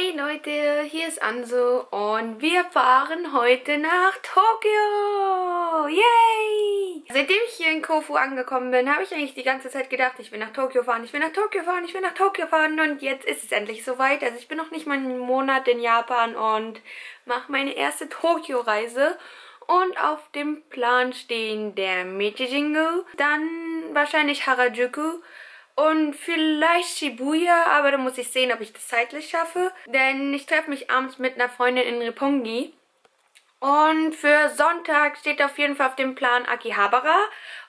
Hey Leute, hier ist Anzu und wir fahren heute nach Tokio! Yay! Seitdem ich hier in Kofu angekommen bin, habe ich eigentlich die ganze Zeit gedacht, ich will nach Tokio fahren, ich will nach Tokio fahren, ich will nach Tokio fahren und jetzt ist es endlich soweit. Also ich bin noch nicht mal einen Monat in Japan und mache meine erste Tokio-Reise. Und auf dem Plan stehen der Meiji Jingu, dann wahrscheinlich Harajuku und vielleicht Shibuya, aber da muss ich sehen, ob ich das zeitlich schaffe. Denn ich treffe mich abends mit einer Freundin in Roppongi. Und für Sonntag steht auf jeden Fall auf dem Plan Akihabara.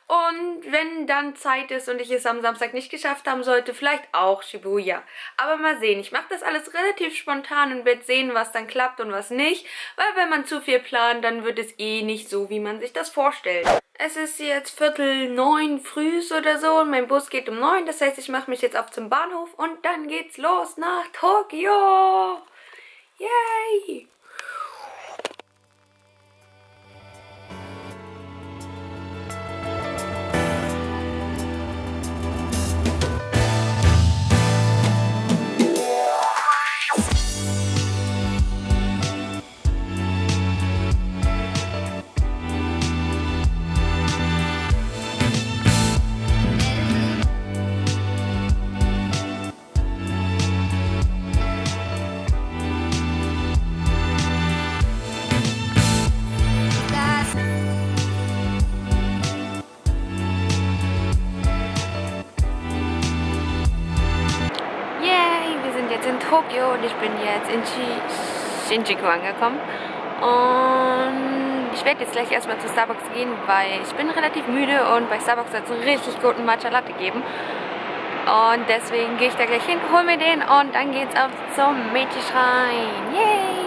Und wenn dann Zeit ist und ich es am Samstag nicht geschafft haben sollte, vielleicht auch Shibuya. Aber mal sehen, ich mache das alles relativ spontan und werde sehen, was dann klappt und was nicht. Weil wenn man zu viel plant, dann wird es eh nicht so, wie man sich das vorstellt. Es ist jetzt 8:45 früh oder so und mein Bus geht um 9. Das heißt, ich mache mich jetzt auf zum Bahnhof und dann geht's los nach Tokio. Yay! Tokio und ich bin jetzt in Shinjuku angekommen und ich werde jetzt gleich erstmal zu Starbucks gehen, weil ich bin relativ müde und bei Starbucks hat es einen richtig guten Matcha Latte geben und deswegen gehe ich da gleich hin, hol mir den und dann geht's auf zum Meiji-Schrein. Yay!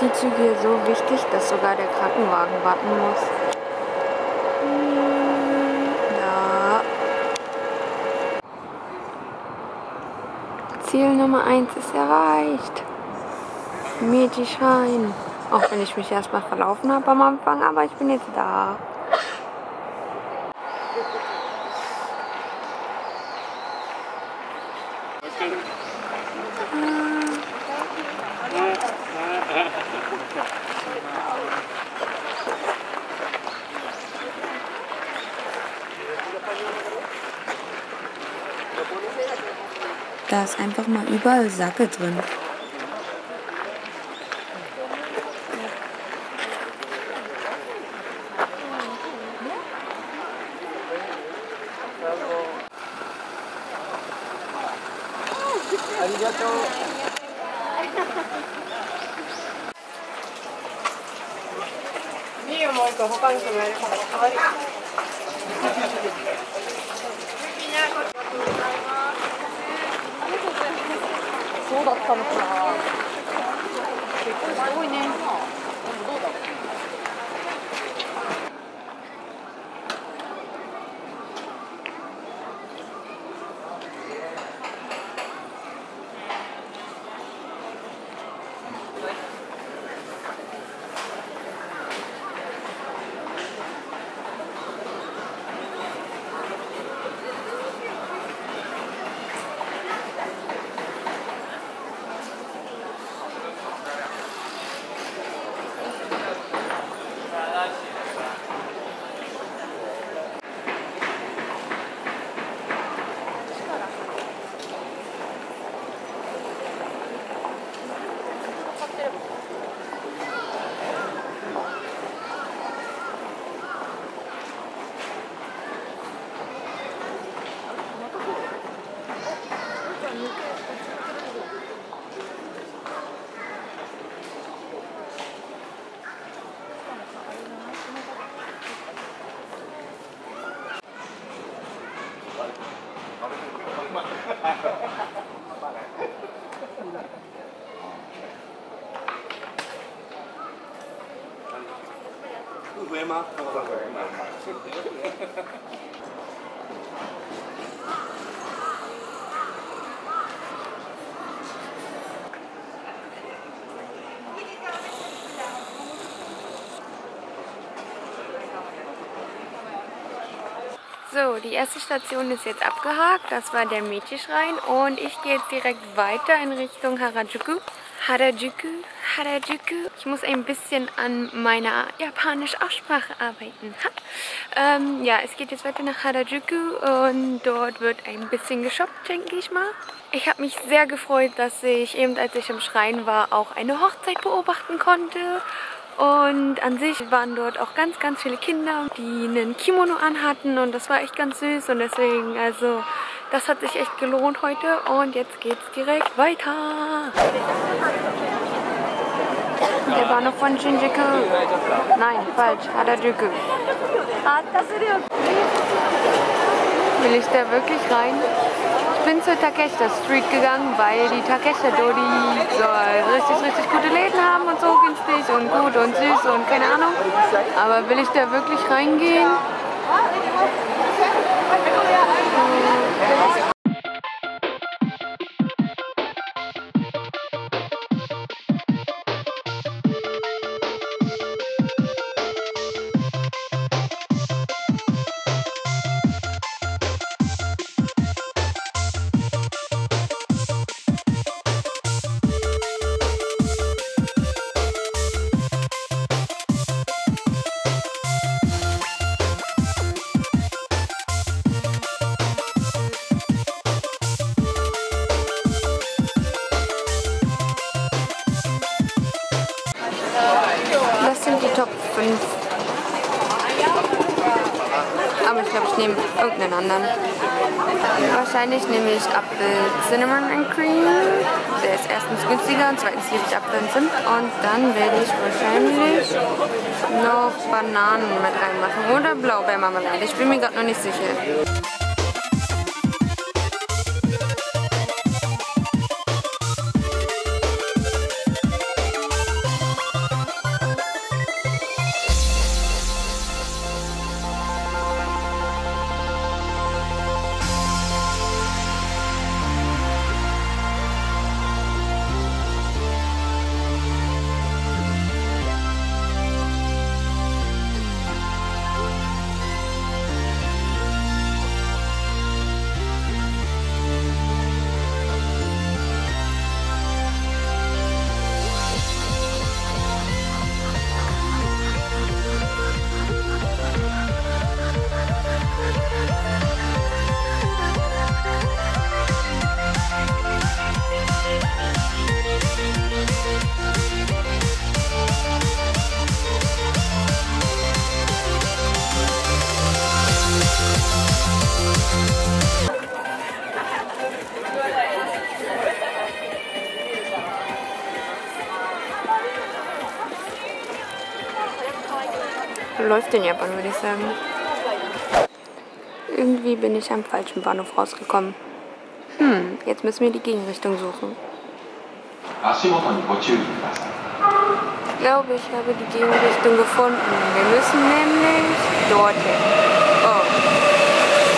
Die Züge hier so wichtig, dass sogar der Krankenwagen warten muss. Ja. Ziel Nummer 1 ist erreicht. Meiji-Schrein. Auch wenn ich mich erstmal verlaufen habe am Anfang, aber ich bin jetzt da. Da ist einfach mal überall Sake drin. うだったのかな。すごいね。So, die erste Station ist jetzt abgehakt, das war der Meiji-Schrein und ich gehe jetzt direkt weiter in Richtung Harajuku. Harajuku. Ich muss ein bisschen an meiner japanischen Aussprache arbeiten. Ja, es geht jetzt weiter nach Harajuku und dort wird ein bisschen geshoppt, denke ich mal. Ich habe mich sehr gefreut, dass ich eben, als ich im Schrein war, auch eine Hochzeit beobachten konnte. Und an sich waren dort auch ganz, ganz viele Kinder, die einen Kimono anhatten und das war echt ganz süß und deswegen, also, das hat sich echt gelohnt heute und jetzt geht's direkt weiter. Der war noch von Shinjuku. Nein, falsch, Harajuku. Will ich da wirklich rein? Ich bin zur Takeshita Street gegangen, weil die Takeshita Dori so richtig gute Läden haben und so günstig und gut und süß und keine Ahnung. Aber will ich da wirklich reingehen? Aber ich glaube, ich nehme irgendeinen anderen. Wahrscheinlich nehme ich Apfel Cinnamon and Cream. Der ist erstens günstiger und zweitens liebe ich Apfel und Zimt. Und dann werde ich wahrscheinlich noch Bananen mit reinmachen oder Blaubeermarmelade. Ich bin mir gerade noch nicht sicher. Läuft in Japan, würde ich sagen. Irgendwie bin ich am falschen Bahnhof rausgekommen. Jetzt müssen wir die Gegenrichtung suchen. Ich glaube, ich habe die Gegenrichtung gefunden. Wir müssen nämlich dorthin. Oh.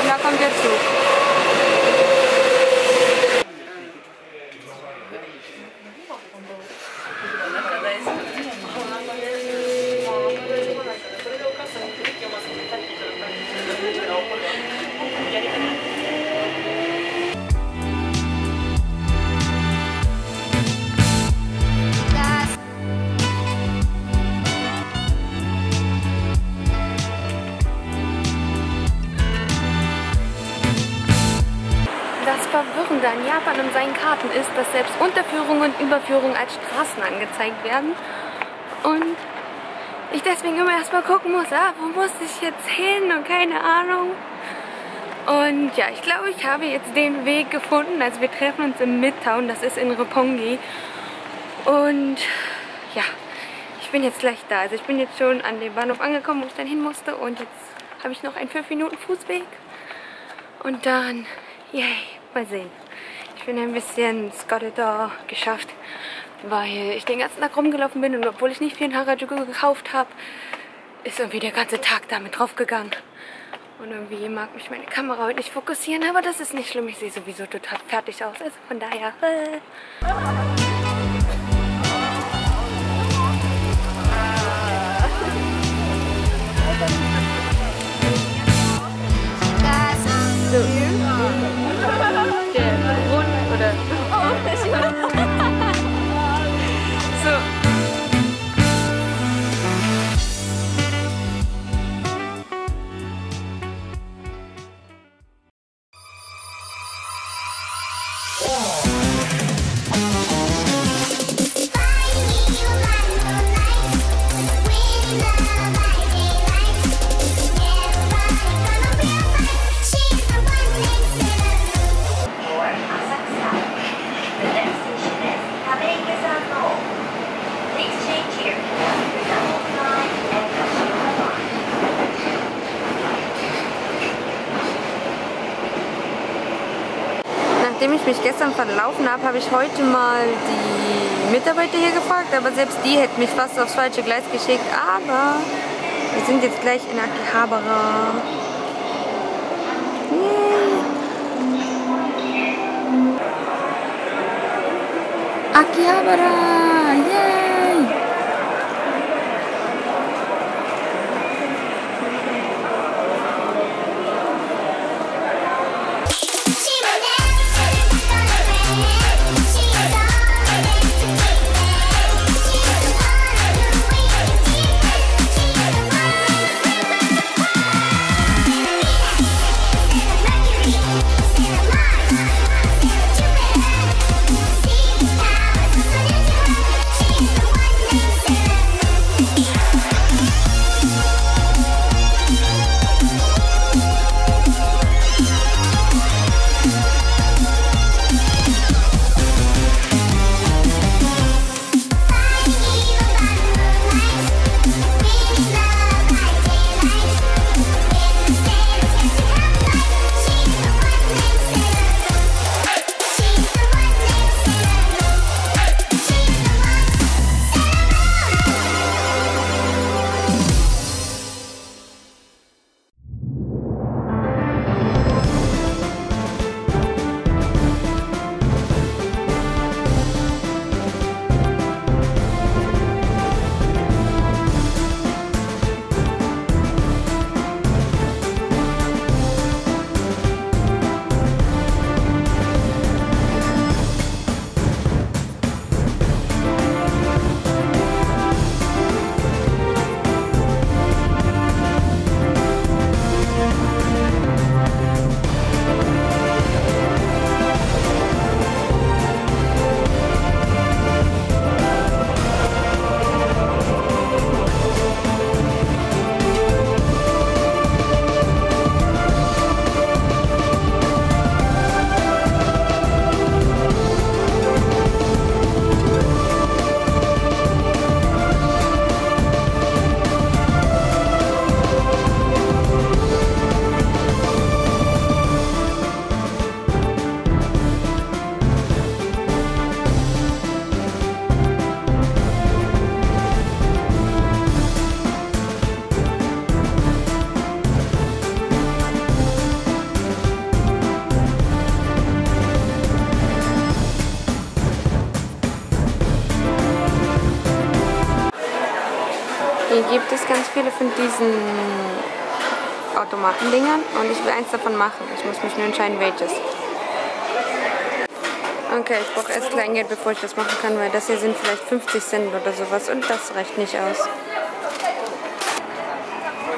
Und da kommt der Zug. Verwirrend an Japan und seinen Karten ist, dass selbst Unterführung und Überführung als Straßen angezeigt werden und ich deswegen immer erstmal gucken muss, wo muss ich jetzt hin und keine Ahnung. Und ja, ich glaube, ich habe jetzt den Weg gefunden. Also wir treffen uns im Midtown, das ist in Roppongi, und ja, ich bin jetzt gleich da. Also ich bin jetzt schon an dem Bahnhof angekommen, wo ich dann hin musste, und jetzt habe ich noch einen 5 Minuten Fußweg und dann, yay. Mal sehen. Ich bin ein bisschen Scottish geschafft, weil ich den ganzen Tag rumgelaufen bin und obwohl ich nicht viel in Harajuku gekauft habe, ist irgendwie der ganze Tag damit draufgegangen. Und irgendwie mag mich meine Kamera heute nicht fokussieren, aber das ist nicht schlimm. Ich sehe sowieso total fertig aus, also von daher. Nachdem ich mich gestern verlaufen habe, habe ich heute mal die Mitarbeiter hier gefragt, aber selbst die hätten mich fast aufs falsche Gleis geschickt. Aber wir sind jetzt gleich in Akihabara. Yay. Akihabara! Yay! gibt es ganz viele von diesen Automatendingern und ich will eins davon machen. Ich muss mich nur entscheiden, welches. Okay, ich brauche erst Kleingeld, bevor ich das machen kann, weil das hier sind vielleicht 50 Cent oder sowas und das reicht nicht aus.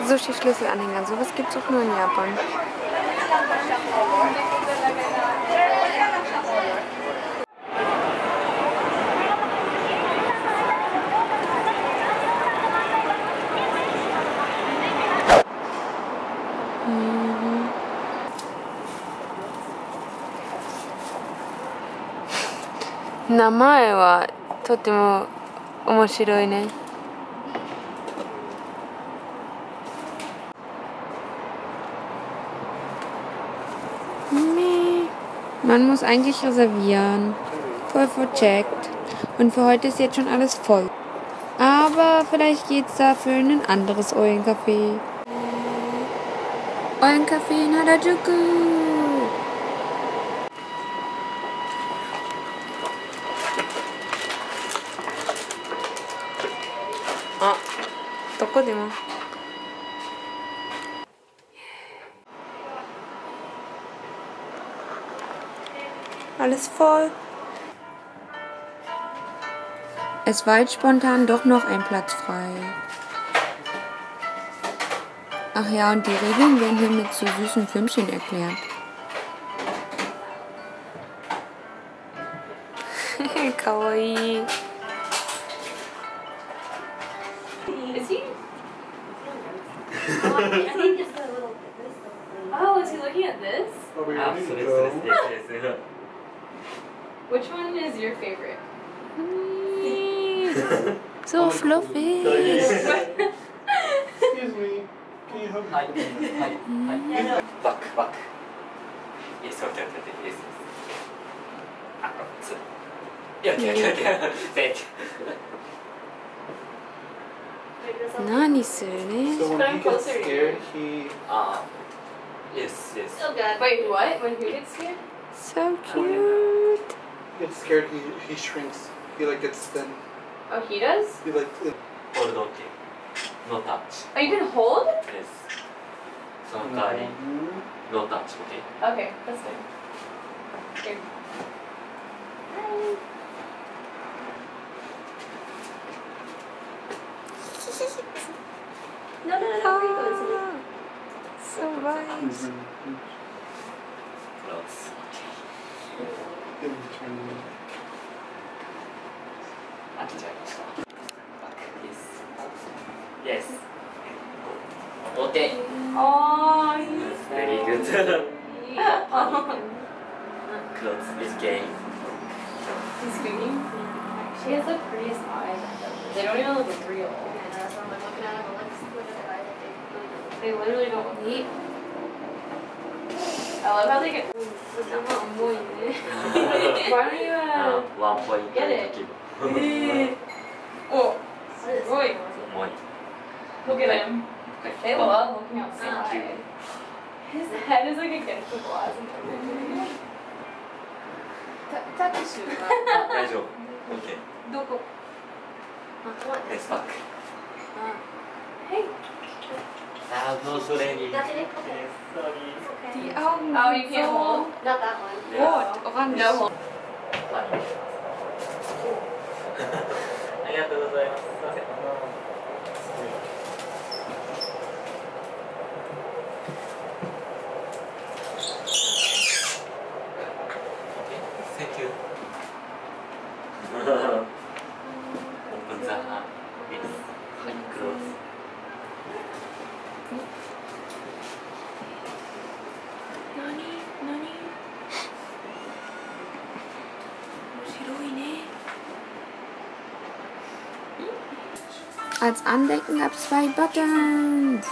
Sushi-Schlüsselanhänger, sowas gibt es auch nur in Japan. Name wa totemo omoshiroi ne. Man muss eigentlich reservieren. Kofu checkt. Und für heute ist jetzt schon alles voll. Aber vielleicht geht's dafür in ein anderes Eulencafé. Eulencafé in Harajuku. Alles voll. Es war jetzt spontan doch noch ein Platz frei. Ach ja, und die Regeln werden hier mit so süßen Filmchen erklärt. Kawaii. I think just a little bit. Oh, is he looking at this? Absolutely. Which one is your favorite? So fluffy. Excuse me. Can you help me? Hi. Back. Yes, okay. Yeah. Thank you. 何するね? So when he gets scared, he... Yes. Still good. Wait, what? When he gets scared? So cute. He gets scared, he shrinks. He like gets thin. Oh, he does? He like... Hold on, no touch. Oh, you can hold? Yes. Sometimes, no touch, okay? Okay, that's fine. Here. Hi. No, so nice. Yes. Okay. Oh, yes. Very good. Clothes is gay. He's screaming. She has the prettiest eyes. They don't even look real. They literally don't eat. I love how they get. Why don't you get it? Oh, boy. Look at him. They love looking outside. His head is like against the glass and everything. Takeshi. Okay. Doko. Let's talk. Hey. Die Augen. Oh, you can't hold? Not that one. Rot, orange. No hold. Thank you. Open the heart. It's close. Als Andenken gab es 2 Buttons.